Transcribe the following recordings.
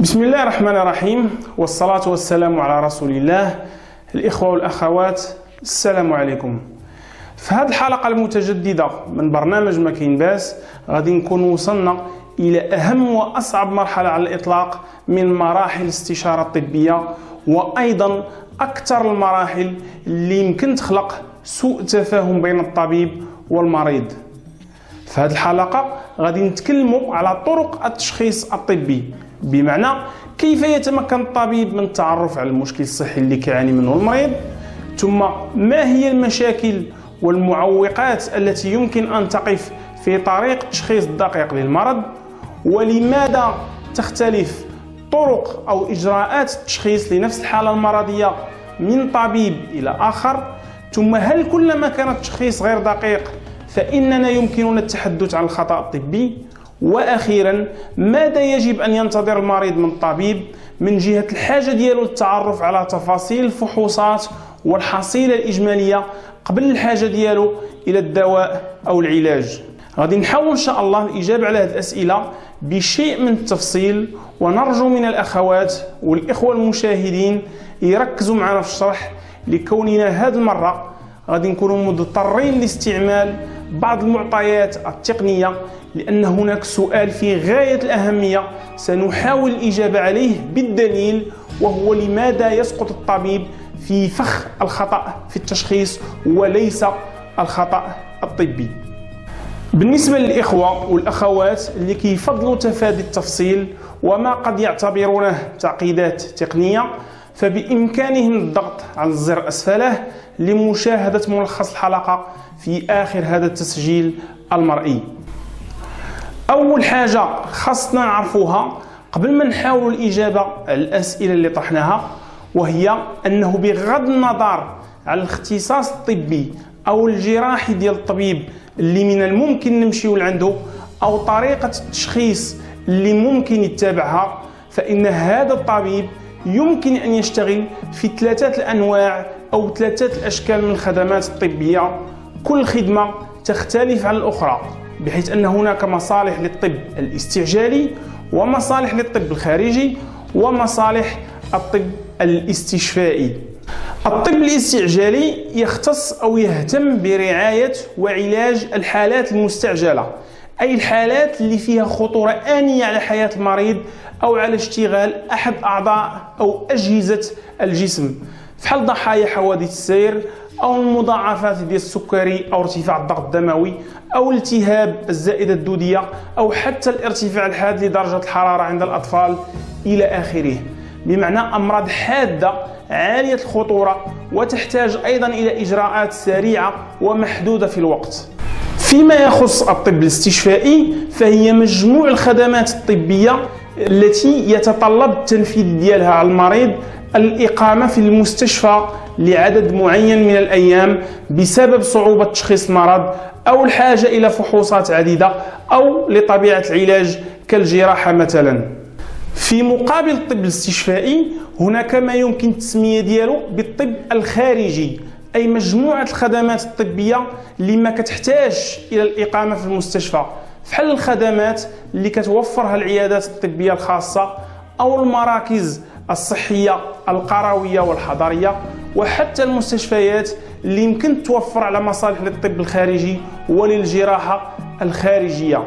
بسم الله الرحمن الرحيم، والصلاة والسلام على رسول الله. الإخوة والأخوات، السلام عليكم. في هذه الحلقة المتجددة من برنامج ما كاين باس غادي نكون وصلنا إلى أهم وأصعب مرحلة على الإطلاق من مراحل الاستشارة الطبية، وأيضا أكثر المراحل اللي يمكن تخلق سوء تفاهم بين الطبيب والمريض. في هذه الحلقة غادي نتكلموا على طرق التشخيص الطبي، بمعنى كيف يتمكن الطبيب من التعرف على المشكل الصحي اللي كيعاني منه المريض، ثم ما هي المشاكل والمعوقات التي يمكن أن تقف في طريق التشخيص الدقيق للمرض، ولماذا تختلف طرق أو إجراءات التشخيص لنفس الحالة المرضية من طبيب إلى آخر، ثم هل كلما كان التشخيص غير دقيق فإننا يمكننا التحدث عن الخطأ الطبي، وأخيرا ماذا يجب أن ينتظر المريض من الطبيب من جهة الحاجة ديالو للتعرف على تفاصيل الفحوصات والحصيلة الإجمالية قبل الحاجة ديالو إلى الدواء أو العلاج. غادي نحاول إن شاء الله الإجابة على هذه الأسئلة بشيء من التفصيل، ونرجو من الأخوات والإخوة المشاهدين يركزوا معنا في الشرح، لكوننا هذه المرة غادي نكونوا مضطرين لاستعمال بعض المعطيات التقنية، لأن هناك سؤال في غاية الأهمية سنحاول الإجابة عليه بالدليل، وهو لماذا يسقط الطبيب في فخ الخطأ في التشخيص وليس الخطأ الطبي. بالنسبة للإخوة والأخوات اللي كيفضلوا تفادي التفصيل وما قد يعتبرونه تعقيدات تقنية، فبإمكانهم الضغط على الزر أسفله لمشاهدة ملخص الحلقة في آخر هذا التسجيل المرئي. أول حاجة خاصنا نعرفوها قبل ما نحاول الإجابة على الأسئلة اللي طرحناها، وهي أنه بغض النظر على الاختصاص الطبي أو الجراحي ديال الطبيب اللي من الممكن نمشيو لعنده، أو طريقة التشخيص اللي ممكن يتبعها، فإن هذا الطبيب يمكن أن يشتغل في ثلاثة الأنواع أو ثلاثة الأشكال من الخدمات الطبية، كل خدمة تختلف عن الأخرى، بحيث أن هناك مصالح للطب الاستعجالي، ومصالح للطب الخارجي، ومصالح الطب الاستشفائي. الطب الاستعجالي يختص أو يهتم برعاية وعلاج الحالات المستعجلة، أي الحالات اللي فيها خطورة آنية على حياة المريض أو على اشتغال أحد أعضاء أو أجهزة الجسم، فحال ضحايا حوادث السير أو المضاعفات ديال السكري أو ارتفاع الضغط الدموي أو التهاب الزائدة الدودية، أو حتى الارتفاع الحاد لدرجة الحرارة عند الأطفال إلى آخره، بمعنى أمراض حادة عالية الخطورة وتحتاج أيضا إلى إجراءات سريعة ومحدودة في الوقت. فيما يخص الطب الاستشفائي، فهي مجموع الخدمات الطبية التي يتطلب التنفيذ ديالها على المريض الإقامة في المستشفى لعدد معين من الأيام بسبب صعوبة تشخيص المرض، أو الحاجة إلى فحوصات عديدة، أو لطبيعة العلاج كالجراحة مثلا. في مقابل الطب الاستشفائي هناك ما يمكن تسمية دياله بالطب الخارجي، أي مجموعة الخدمات الطبية اللي ما كتحتاج إلى الإقامة في المستشفى، فحل الخدمات اللي كتوفرها العيادات الطبية الخاصة أو المراكز الصحية القروية والحضرية، وحتى المستشفيات اللي يمكن توفر على مصالح للطب الخارجي وللجراحة الخارجية.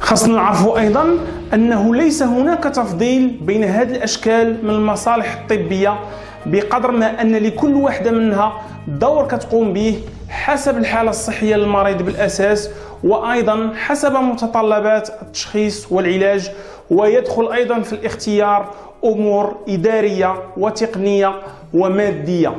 خاصنا نعرفوا أيضا أنه ليس هناك تفضيل بين هذه الأشكال من المصالح الطبية، بقدر ما أن لكل واحدة منها دور كتقوم به حسب الحالة الصحية للمريض بالأساس، وأيضا حسب متطلبات التشخيص والعلاج، ويدخل أيضا في الاختيار أمور إدارية وتقنية ومادية.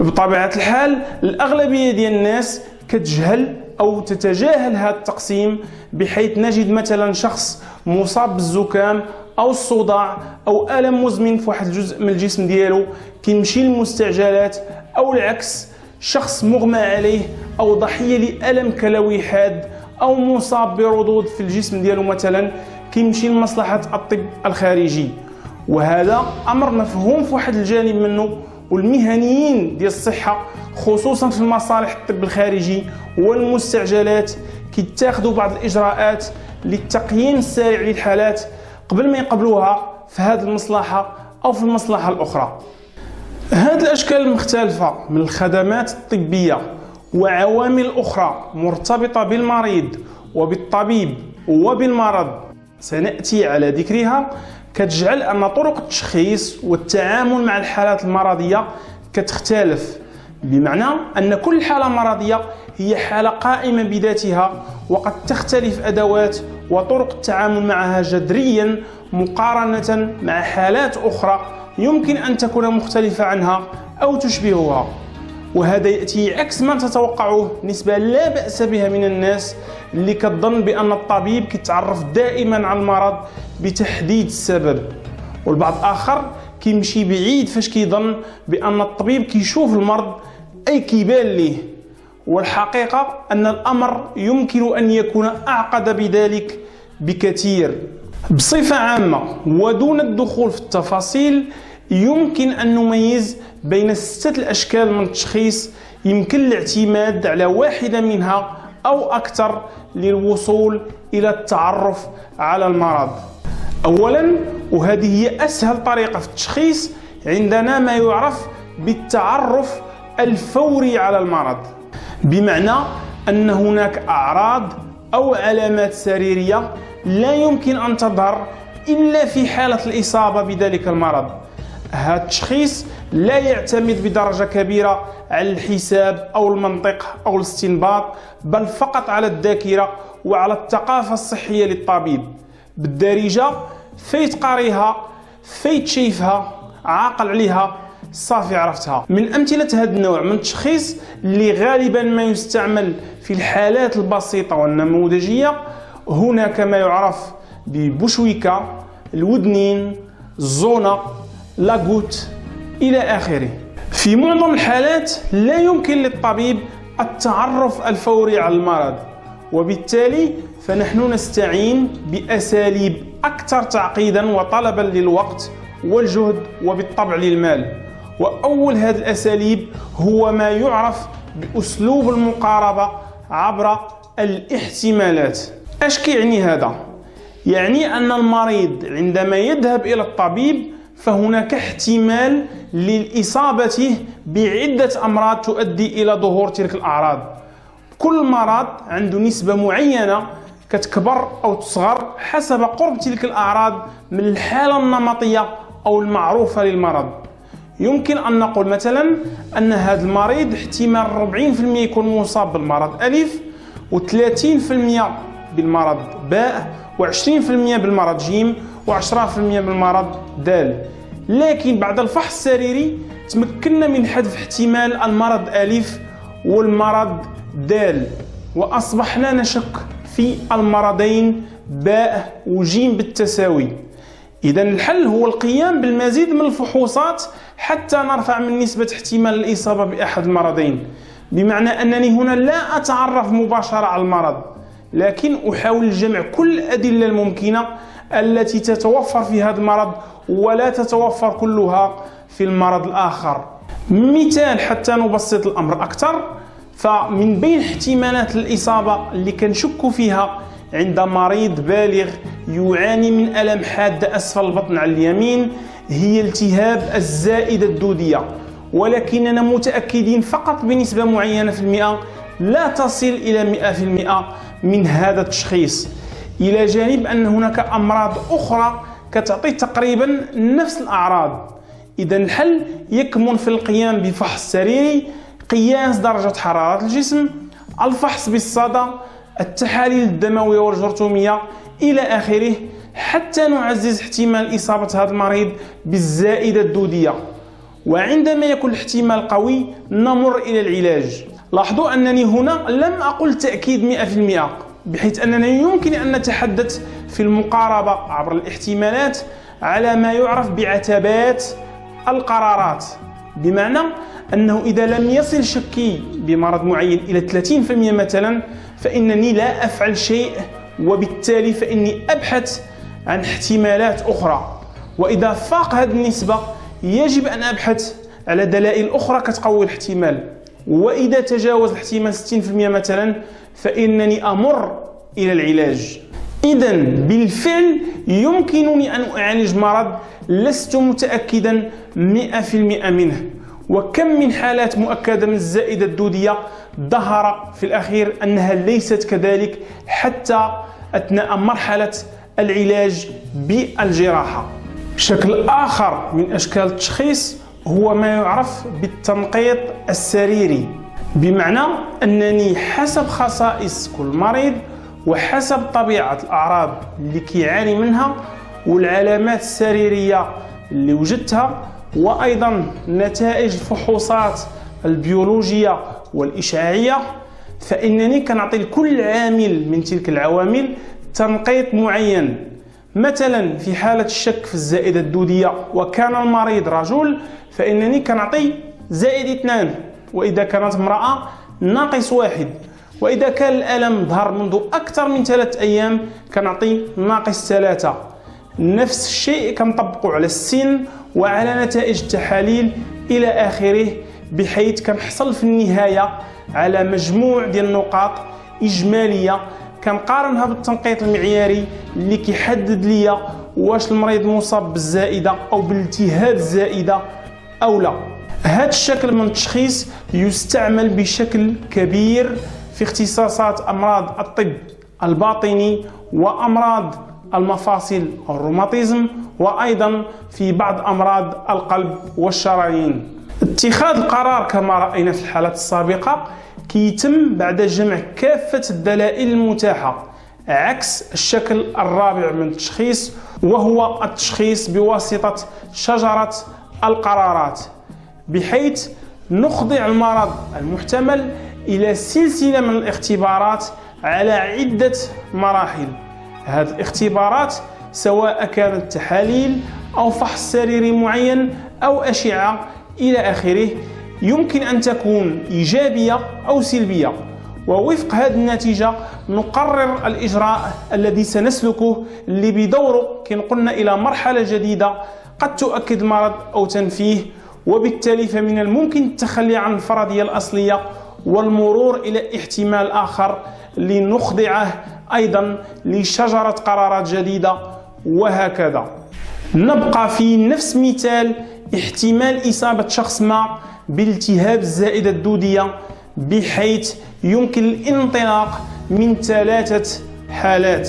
بطبيعة الحال الأغلبية ديال الناس كتجهل أو تتجاهل هذا التقسيم، بحيث نجد مثلا شخص مصاب بالزكام أو الصداع أو ألم مزمن في واحد الجزء من الجسم ديالو كيمشي للمستعجلات، أو العكس شخص مغمى عليه أو ضحية لألم كلوي حاد أو مصاب بردود في الجسم ديالو مثلا كيمشي لمصلحة الطب الخارجي. وهذا أمر مفهوم في واحد الجانب منه، والمهنيين ديال الصحة خصوصا في المصالح الطب الخارجي والمستعجلات كيتاخدوا بعض الإجراءات للتقييم السريع للحالات قبل ما يقبلوها في هذه المصلحة أو في المصلحة الأخرى. هذه الأشكال المختلفة من الخدمات الطبية وعوامل أخرى مرتبطة بالمريض وبالطبيب وبالمرض سنأتي على ذكرها، كتجعل أن طرق التشخيص والتعامل مع الحالات المرضية كتختلف، بمعنى أن كل حالة مرضية هي حالة قائمة بذاتها، وقد تختلف أدوات وطرق التعامل معها جذريا مقارنة مع حالات أخرى يمكن أن تكون مختلفة عنها أو تشبهها. وهذا يأتي عكس ما تتوقعه نسبة لا بأس بها من الناس اللي كتظن بأن الطبيب كيتعرف دائما على المرض بتحديد السبب، والبعض آخر كيمشي بعيد فاش كيظن بأن الطبيب كيشوف المرض أي كيبان ليه، والحقيقة أن الأمر يمكن أن يكون أعقد بذلك بكثير. بصفة عامة ودون الدخول في التفاصيل، يمكن أن نميز بين 6 الأشكال من التشخيص يمكن الاعتماد على واحدة منها أو أكثر للوصول إلى التعرف على المرض. أولا، وهذه هي أسهل طريقة في التشخيص، عندنا ما يعرف بالتعرف الفوري على المرض، بمعنى أن هناك أعراض أو علامات سريرية لا يمكن أن تظهر إلا في حالة الإصابة بذلك المرض. هذا التشخيص لا يعتمد بدرجة كبيرة على الحساب أو المنطق أو الاستنباط، بل فقط على الذاكرة وعلى الثقافة الصحية للطبيب، بالدارجة فيتقاريها فيتشيفها عاقل عليها صافي عرفتها. من أمثلة هذا النوع من التشخيص اللي غالبا ما يستعمل في الحالات البسيطة والنموذجية، هناك ما يعرف ببشويكة، الودنين، الزونة، لاغوت إلى آخره. في معظم الحالات لا يمكن للطبيب التعرف الفوري على المرض، وبالتالي فنحن نستعين بأساليب أكثر تعقيدا وطلبا للوقت والجهد وبالطبع للمال. وأول هذه الأساليب هو ما يعرف بأسلوب المقاربة عبر الاحتمالات. اش كيعني هذا؟ يعني أن المريض عندما يذهب إلى الطبيب فهناك احتمال للإصابة بعدة أمراض تؤدي إلى ظهور تلك الأعراض. كل مرض عنده نسبة معينة كتكبر أو تصغر حسب قرب تلك الأعراض من الحالة النمطية أو المعروفة للمرض. يمكن أن نقول مثلا أن هذا المريض احتمال 40% يكون مصاب بالمرض ألف، و30% بالمرض باء، و20% بالمرض جيم، و10% بالمرض دال. لكن بعد الفحص السريري تمكنا من حذف احتمال المرض ألف والمرض دال، وأصبح لا نشك في المرضين باء وجيم بالتساوي. إذا الحل هو القيام بالمزيد من الفحوصات حتى نرفع من نسبة احتمال الإصابة بأحد المرضين، بمعنى أنني هنا لا أتعرف مباشرة على المرض، لكن أحاول جمع كل الأدلة الممكنة التي تتوفر في هذا المرض ولا تتوفر كلها في المرض الآخر. مثال حتى نبسط الأمر أكثر، فمن بين احتمالات الإصابة اللي كنشك فيها عند مريض بالغ يعاني من ألم حاد أسفل البطن على اليمين هي التهاب الزائدة الدودية، ولكننا متأكدين فقط بنسبة معينة في المئة لا تصل إلى 100% من هذا التشخيص، إلى جانب أن هناك أمراض أخرى كتعطي تقريبا نفس الأعراض. إذا الحل يكمن في القيام بفحص سريري، قياس درجة حرارة الجسم، الفحص بالصدى، التحاليل الدموية والجرثومية إلى آخره، حتى نعزز احتمال إصابة هذا المريض بالزائدة الدودية. وعندما يكون الاحتمال قوي نمر إلى العلاج. لاحظوا أنني هنا لم أقل تأكيد 100%، بحيث أننا يمكن أن نتحدث في المقاربة عبر الاحتمالات على ما يعرف بعتبات القرارات، بمعنى أنه إذا لم يصل شكي بمرض معين إلى 30% مثلا، فإنني لا أفعل شيء، وبالتالي فإني أبحث عن احتمالات أخرى. وإذا فاق هذه النسبة يجب أن أبحث على دلائل أخرى كتقوي الاحتمال، وإذا تجاوز الاحتمال 60% مثلا فإنني أمر إلى العلاج. إذا بالفعل يمكنني أن أعالج مرض لست متأكدا 100% منه. وكم من حالات مؤكدة من الزائدة الدودية ظهر في الأخير أنها ليست كذلك حتى أثناء مرحلة العلاج بالجراحة. شكل آخر من أشكال التشخيص هو ما يعرف بالتنقيط السريري، بمعنى أنني حسب خصائص كل مريض وحسب طبيعة الأعراض اللي كيعاني منها والعلامات السريرية اللي وجدتها وأيضا نتائج الفحوصات البيولوجية والإشعاعية، فإنني كنعطي لكل عامل من تلك العوامل تنقيط معين. مثلا في حالة الشك في الزائدة الدودية وكان المريض رجل فإنني كنعطي -2، وإذا كانت امرأة -1، وإذا كان الألم ظهر منذ أكثر من 3 أيام كنعطي -3. نفس الشيء كنطبقوا على السن وعلى نتائج التحاليل إلى آخره، بحيث كنحصل في النهاية على مجموع ديال النقاط إجمالية كنقارنها بالتنقيط المعياري اللي كيحدد ليا واش المريض مصاب بالزائدة أو بالالتهاب الزائدة أو لا. هذا الشكل من التشخيص يستعمل بشكل كبير في اختصاصات أمراض الطب الباطني وأمراض المفاصل والروماتيزم، وأيضا في بعض أمراض القلب والشرايين. اتخاذ القرار كما رأينا في الحالات السابقة كيتم بعد جمع كافة الدلائل المتاحة، عكس الشكل الرابع من التشخيص وهو التشخيص بواسطة شجرة القرارات، بحيث نخضع المرض المحتمل إلى سلسلة من الاختبارات على عدة مراحل. هذه الاختبارات سواء كانت تحاليل أو فحص سريري معين أو أشعة إلى آخره، يمكن أن تكون إيجابية أو سلبية، ووفق هذه النتيجة نقرر الإجراء الذي سنسلكه، اللي بدوره كنقلنا إلى مرحلة جديدة قد تؤكد مرض أو تنفيه، وبالتالي فمن الممكن التخلي عن الفرضية الأصلية والمرور إلى احتمال آخر لنخضعه أيضا لشجرة قرارات جديدة وهكذا. نبقى في نفس مثال احتمال إصابة شخص ما بالتهاب الزائدة الدودية، بحيث يمكن الانطلاق من 3 حالات.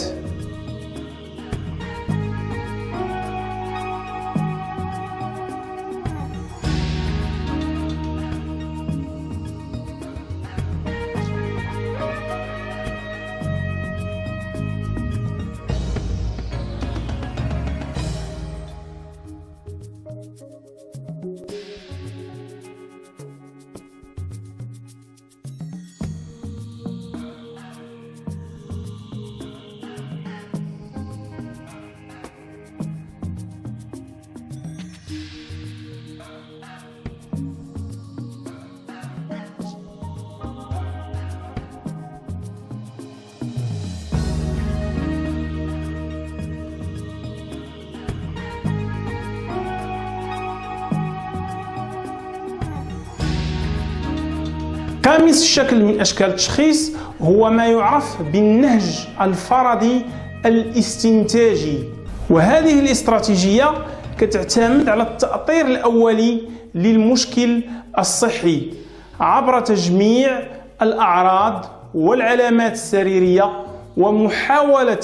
خامس شكل من أشكال التشخيص هو ما يعرف بالنهج الفرضي الاستنتاجي، وهذه الاستراتيجية كتعتمد على التأطير الأولي للمشكل الصحي عبر تجميع الأعراض والعلامات السريرية ومحاولة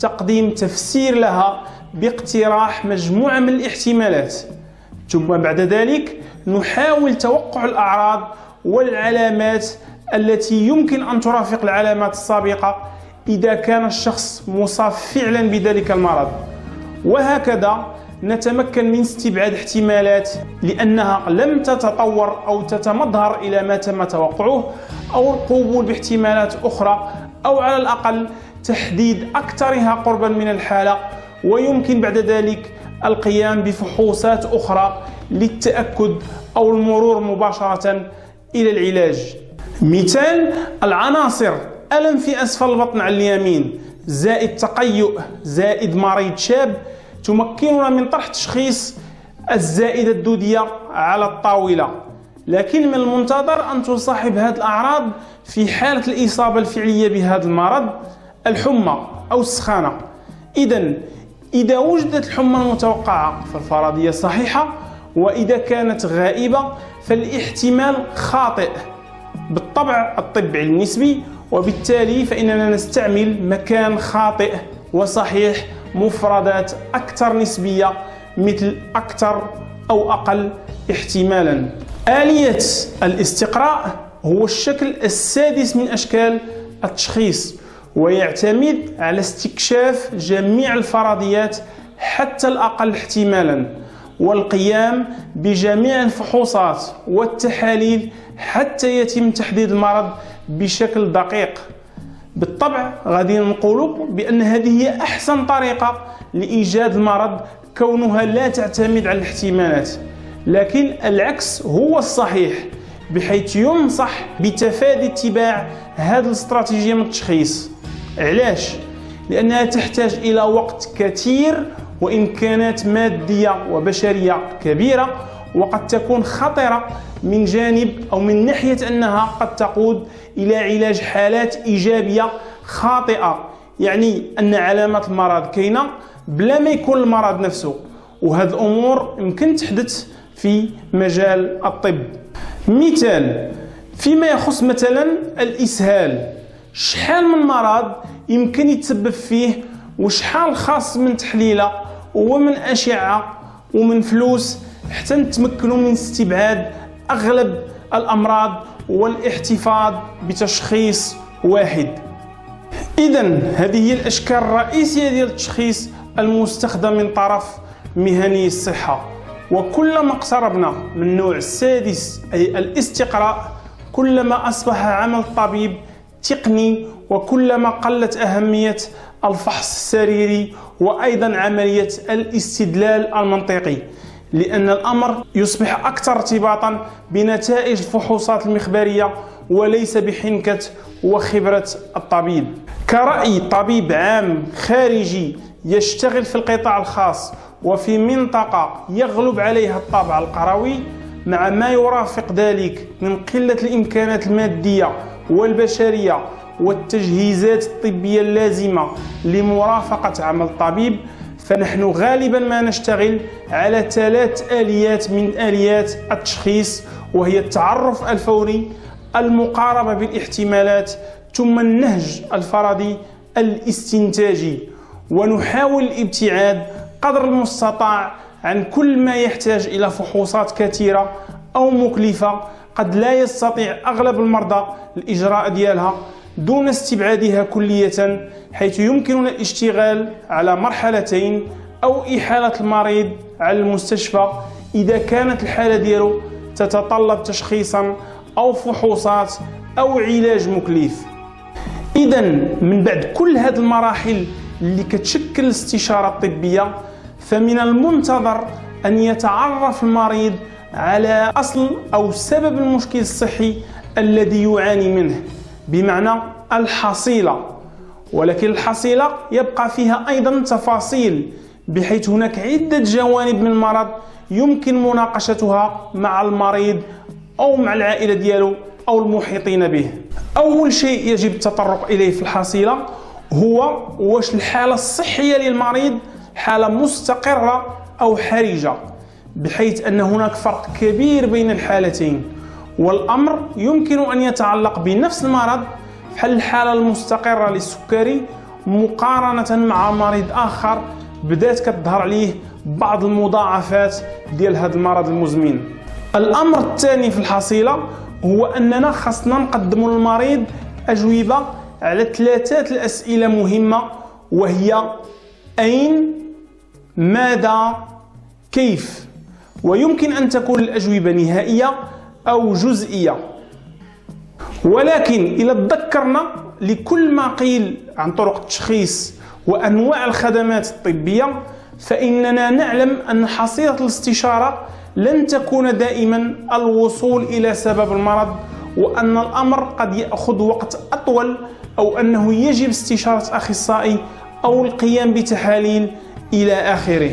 تقديم تفسير لها باقتراح مجموعة من الاحتمالات، ثم بعد ذلك نحاول توقع الأعراض والعلامات التي يمكن أن ترافق العلامات السابقة إذا كان الشخص مصاب فعلا بذلك المرض، وهكذا نتمكن من استبعاد احتمالات لأنها لم تتطور أو تتمظهر إلى ما تم توقعه، أو القبول باحتمالات أخرى، أو على الأقل تحديد أكثرها قربا من الحالة، ويمكن بعد ذلك القيام بفحوصات أخرى للتأكد أو المرور مباشرة إلى العلاج. مثال العناصر: ألم في أسفل البطن على اليمين، -تقيؤ، -مريض شاب، تمكننا من طرح تشخيص الزائدة الدودية على الطاولة. لكن من المنتظر أن تصاحب هذه الأعراض في حالة الإصابة الفعلية بهذا المرض الحمى أو السخانة. إذا وجدت الحمى المتوقعة فالفرضية صحيحة، وإذا كانت غائبة فالاحتمال خاطئ بالطبع الطبع النسبي، وبالتالي فإننا نستعمل مكان خاطئ وصحيح مفردات أكثر نسبية مثل أكثر أو أقل احتمالا. آلية الاستقراء هو الشكل السادس من أشكال التشخيص، ويعتمد على استكشاف جميع الفرضيات حتى الأقل احتمالا، والقيام بجميع الفحوصات والتحاليل حتى يتم تحديد المرض بشكل دقيق. بالطبع غادي نقولوا بأن هذه هي أحسن طريقة لإيجاد المرض، كونها لا تعتمد على الاحتمالات، لكن العكس هو الصحيح، بحيث ينصح بتفادي اتباع هذه الاستراتيجية من التشخيص. علاش؟ لأنها تحتاج إلى وقت كثير وإمكانات مادية وبشرية كبيرة، وقد تكون خطرة من جانب أو من ناحية أنها قد تقود إلى علاج حالات إيجابية خاطئة، يعني أن علامات المرض كاينة بلا ما يكون المرض نفسه، وهذه الأمور يمكن تحدث في مجال الطب. مثال فيما يخص مثلا الإسهال، شحال من مرض يمكن يتسبب فيه، وشحال خاص من تحليلة ومن أشعة ومن فلوس حتى نتمكنوا من استبعاد أغلب الأمراض والاحتفاظ بتشخيص واحد. إذن هذه هي الأشكال الرئيسية ديال التشخيص المستخدم من طرف مهني الصحة، وكلما اقتربنا من النوع السادس أي الاستقراء كلما أصبح عمل الطبيب تقني، وكلما قلت أهمية الفحص السريري وأيضا عملية الاستدلال المنطقي، لأن الأمر يصبح أكثر ارتباطا بنتائج الفحوصات المخبرية وليس بحنكة وخبرة الطبيب. كرأي طبيب عام خارجي يشتغل في القطاع الخاص وفي منطقة يغلب عليها الطابع القروي، مع ما يرافق ذلك من قلة الإمكانات المادية والبشرية والتجهيزات الطبية اللازمة لمرافقة عمل الطبيب، فنحن غالبا ما نشتغل على 3 آليات من آليات التشخيص، وهي التعرف الفوري، المقاربة بالاحتمالات، ثم النهج الفردي الاستنتاجي، ونحاول الابتعاد قدر المستطاع عن كل ما يحتاج إلى فحوصات كثيرة أو مكلفة قد لا يستطيع أغلب المرضى الإجراء ديالها، دون استبعادها كلية، حيث يمكننا الاشتغال على مرحلتين أو إحالة المريض على المستشفى إذا كانت الحالة ديالو تتطلب تشخيصا أو فحوصات أو علاج مكلف. إذن من بعد كل هذه المراحل اللي كتشكل الاستشارة الطبية، فمن المنتظر أن يتعرف المريض على أصل أو سبب المشكل الصحي الذي يعاني منه، بمعنى الحصيلة، ولكن الحصيلة يبقى فيها أيضا تفاصيل، بحيث هناك عدة جوانب من المرض يمكن مناقشتها مع المريض أو مع العائلة دياله أو المحيطين به. أول شيء يجب التطرق إليه في الحصيلة هو واش الحالة الصحية للمريض حالة مستقرة أو حرجة، بحيث أن هناك فرق كبير بين الحالتين، والأمر يمكن أن يتعلق بنفس المرض بحال الحالة المستقرة للسكري مقارنة مع مريض آخر بدات كتظهر عليه بعض المضاعفات ديال هذا المرض المزمن. الأمر الثاني في الحصيلة هو أننا خاصنا نقدم للمريض أجوبة على 3 أسئلة مهمة، وهي أين، ماذا، كيف، ويمكن أن تكون الأجوبة نهائية أو جزئية. ولكن إذا تذكرنا لكل ما قيل عن طرق التشخيص وأنواع الخدمات الطبية، فإننا نعلم أن حصيلة الاستشارة لن تكون دائما الوصول إلى سبب المرض، وأن الأمر قد يأخذ وقت أطول، أو أنه يجب استشارة أخصائي أو القيام بتحاليل إلى آخره.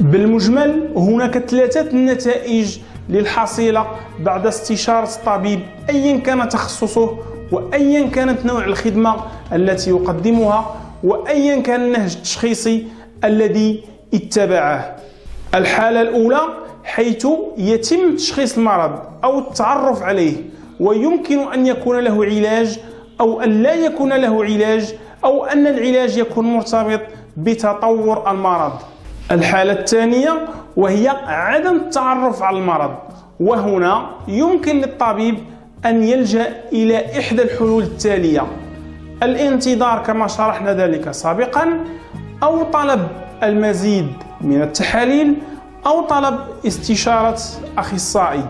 بالمجمل هناك 3 نتائج للحصيلة بعد استشارة الطبيب أيا كان تخصصه وأيا كانت نوع الخدمة التي يقدمها وأيا كان النهج التشخيصي الذي اتبعه. الحالة الأولى حيث يتم تشخيص المرض أو التعرف عليه ويمكن أن يكون له علاج أو أن لا يكون له علاج أو أن العلاج يكون مرتبط بتطور المرض. الحالة الثانية وهي عدم التعرف على المرض، وهنا يمكن للطبيب أن يلجأ إلى إحدى الحلول التالية: الانتظار كما شرحنا ذلك سابقا، أو طلب المزيد من التحاليل، أو طلب استشارة أخصائي.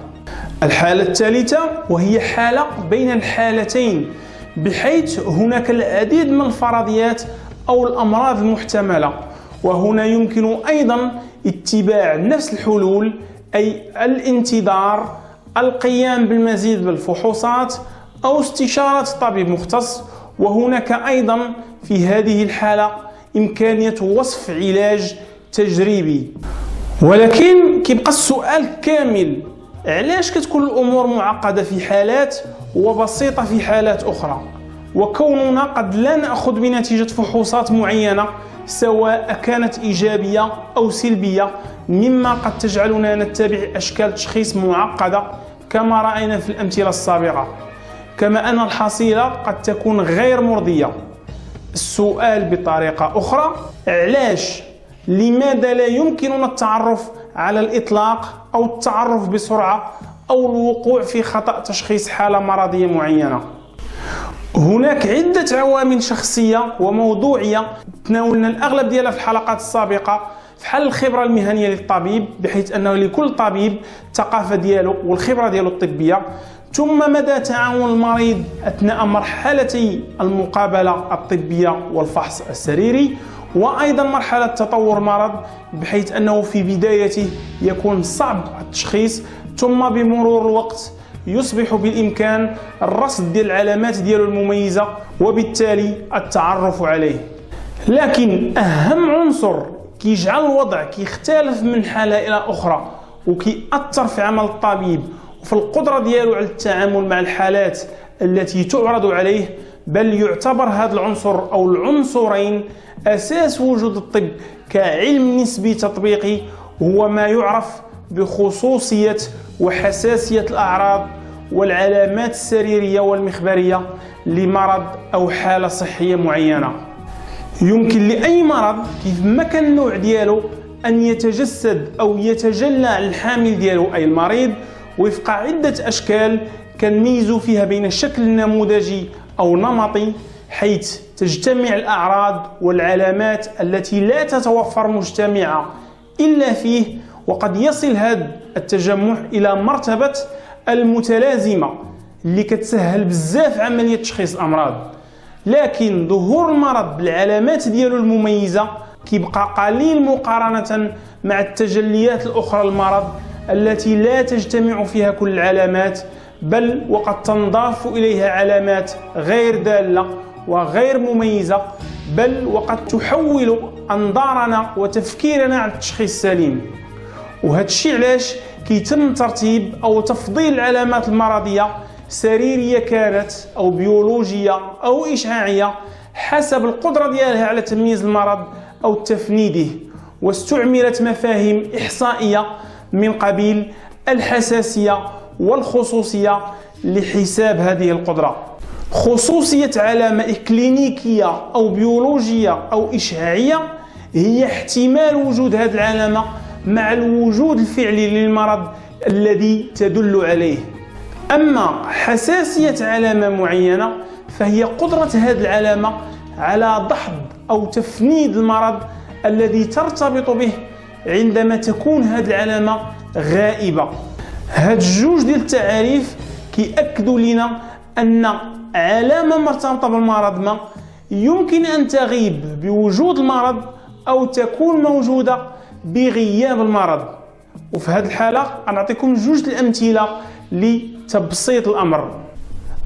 الحالة الثالثة وهي حالة بين الحالتين، بحيث هناك العديد من الفرضيات أو الأمراض المحتملة، وهنا يمكن أيضا اتباع نفس الحلول، أي الانتظار، القيام بالمزيد من الفحوصات، أو استشارة طبيب مختص. وهناك أيضا في هذه الحالة إمكانية وصف علاج تجريبي. ولكن كيبقى السؤال كامل: علاش كتكون الأمور معقدة في حالات وبسيطة في حالات أخرى؟ وكوننا قد لا نأخذ بنتيجة فحوصات معينة سواء كانت إيجابية أو سلبية، مما قد تجعلنا نتبع أشكال تشخيص معقدة كما رأينا في الأمثلة السابقة، كما أن الحصيلة قد تكون غير مرضية. السؤال بطريقة أخرى: علاش؟ لماذا لا يمكننا التعرف على الإطلاق أو التعرف بسرعة أو الوقوع في خطأ تشخيص حالة مرضية معينة؟ هناك عدة عوامل شخصية وموضوعية تناولنا الأغلب ديالها في الحلقات السابقة، فحال الخبرة المهنية للطبيب، بحيث أنه لكل طبيب الثقافة ديالو والخبرة ديالو الطبية، ثم مدى تعاون المريض أثناء مرحلتي المقابلة الطبية والفحص السريري، وأيضا مرحلة تطور المرض، بحيث أنه في بدايته يكون صعب التشخيص، ثم بمرور الوقت يصبح بالإمكان الرصد ديال العلامات ديالو المميزة وبالتالي التعرف عليه. لكن أهم عنصر كيجعل الوضع كيختلف من حالة إلى أخرى وكيأثر في عمل الطبيب وفي القدرة ديالو على التعامل مع الحالات التي تعرض عليه، بل يعتبر هذا العنصر أو العنصرين أساس وجود الطب كعلم نسبي تطبيقي، هو ما يعرف بخصوصية وحساسية الأعراض والعلامات السريرية والمخبرية لمرض أو حالة صحية معينة. يمكن لأي مرض كيفما كان النوع ديالو أن يتجسد أو يتجلى الحامل ديالو أي المريض وفق عدة أشكال كنميزو فيها بين الشكل النموذجي أو نمطي، حيث تجتمع الأعراض والعلامات التي لا تتوفر مجتمعة إلا فيه، وقد يصل هذا التجمع إلى مرتبة المتلازمة اللي كتسهل بزاف عملية تشخيص الأمراض. لكن ظهور المرض بالعلامات ديالو المميزة كيبقى قليل مقارنة مع التجليات الأخرى للمرض التي لا تجتمع فيها كل العلامات، بل وقد تنضاف إليها علامات غير دالة وغير مميزة، بل وقد تحول أنظارنا وتفكيرنا على التشخيص السليم. وهذا الشيء علاش كيتم ترتيب أو تفضيل العلامات المرضية سريرية كانت أو بيولوجية أو إشعاعية حسب القدرة ديالها على تمييز المرض أو تفنيده، واستعملت مفاهيم إحصائية من قبيل الحساسية والخصوصية لحساب هذه القدرة. خصوصية علامة إكلينيكية أو بيولوجية أو إشعاعية هي احتمال وجود هذه العلامة مع الوجود الفعلي للمرض الذي تدل عليه. أما حساسية علامة معينة فهي قدرة هذه العلامة على دحض أو تفنيد المرض الذي ترتبط به عندما تكون هذه العلامة غائبة. هاد الجوج ديال التعاريف كيأكدوا لنا أن علامة مرتبطة بالمرض ما يمكن أن تغيب بوجود المرض أو تكون موجودة بغياب المرض. وفي هذه الحالة غنعطيكم جوج الأمثلة لتبسيط الأمر.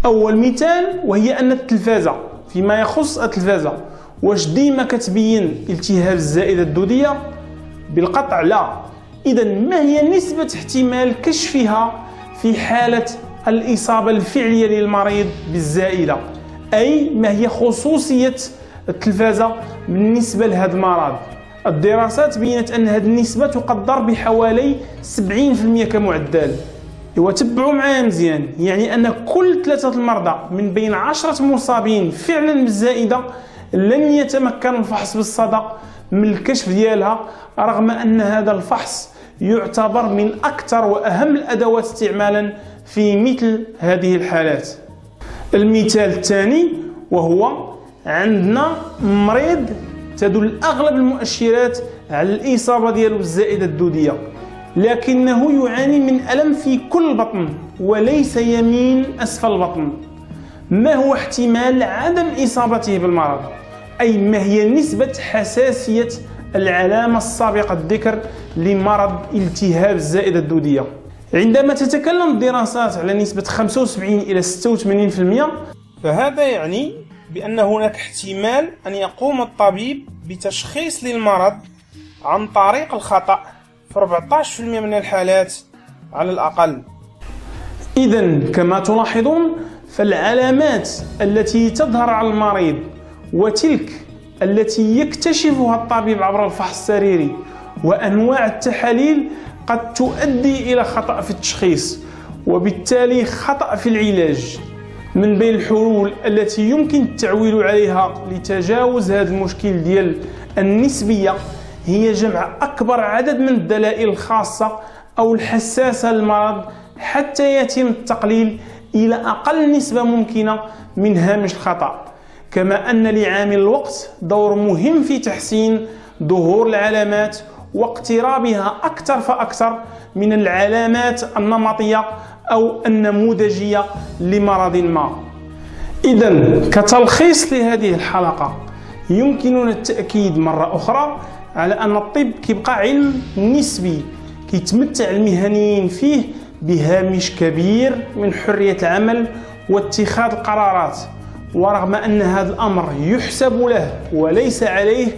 أول مثال وهي أن التلفازة، فيما يخص التلفازة، واش ديما كتبين التهاب الزائدة الدودية؟ بالقطع لا. إذا ما هي نسبة احتمال كشفها في حالة الإصابة الفعلية للمريض بالزائدة، أي ما هي خصوصية التلفازة بالنسبة لهذا المرض. الدراسات بينت أن هذه النسبة تقدر بحوالي 70% كمعدل. وتبعوا معايا مزيان، يعني أن كل 3 المرضى من بين 10 مصابين فعلا بالزائدة لن يتمكن الفحص بالصدى من الكشف ديالها، رغم أن هذا الفحص يعتبر من أكثر وأهم الأدوات استعمالا في مثل هذه الحالات. المثال الثاني، وهو عندنا مريض تدل أغلب المؤشرات على الإصابة ديالو بالزائدة الدودية، لكنه يعاني من ألم في كل بطن وليس يمين أسفل البطن. ما هو احتمال عدم إصابته بالمرض؟ أي ما هي نسبة حساسية العلامة السابقة الذكر لمرض التهاب الزائدة الدودية؟ عندما تتكلم الدراسات على نسبة 75 إلى 86%، فهذا يعني بأن هناك احتمال أن يقوم الطبيب بتشخيص للمرض عن طريق الخطأ في 14% من الحالات على الأقل. إذن كما تلاحظون، فالعلامات التي تظهر على المريض وتلك التي يكتشفها الطبيب عبر الفحص السريري وأنواع التحاليل قد تؤدي إلى خطأ في التشخيص، وبالتالي خطأ في العلاج. من بين الحلول التي يمكن التعويل عليها لتجاوز هذا المشكل ديال النسبية هي جمع أكبر عدد من الدلائل الخاصة أو الحساسة للمرض حتى يتم التقليل إلى أقل نسبة ممكنة من هامش الخطأ. كما أن لعامل الوقت دور مهم في تحسين ظهور العلامات واقترابها أكثر فأكثر من العلامات النمطية أو النموذجية لمرض ما. إذن كتلخيص لهذه الحلقة، يمكننا التأكيد مرة أخرى على أن الطب كيبقى علم نسبي كيتمتع المهنيين فيه بهامش كبير من حرية العمل واتخاذ القرارات، ورغم أن هذا الأمر يحسب له وليس عليه،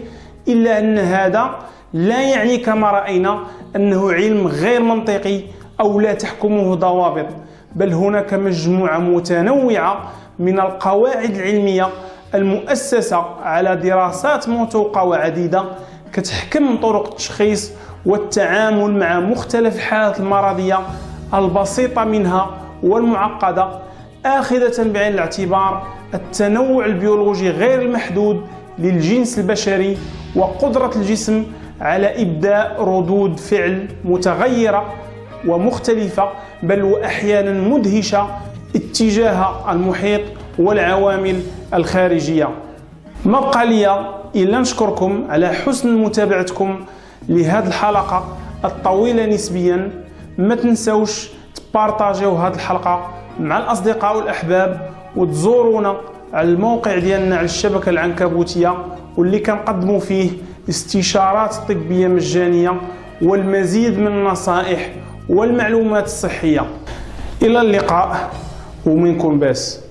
إلا أن هذا لا يعني كما رأينا أنه علم غير منطقي أو لا تحكمه ضوابط، بل هناك مجموعة متنوعة من القواعد العلمية المؤسسة على دراسات موثوقة وعديدة كتحكم طرق التشخيص والتعامل مع مختلف الحالات المرضية البسيطة منها والمعقدة، آخذة بعين الاعتبار التنوع البيولوجي غير المحدود للجنس البشري وقدرة الجسم على إبداء ردود فعل متغيرة ومختلفة، بل وأحيانا مدهشة، اتجاه المحيط والعوامل الخارجية. ما بقى لي إلا نشكركم على حسن متابعتكم لهذه الحلقة الطويلة نسبيا. ما تنسوش تبارطاجيو هذه الحلقة مع الأصدقاء والأحباب، وتزورونا على الموقع ديالنا على الشبكة العنكبوتية، واللي كنقدموا فيه استشارات طبية مجانية والمزيد من النصائح والمعلومات الصحية. إلى اللقاء، ومنكم باس.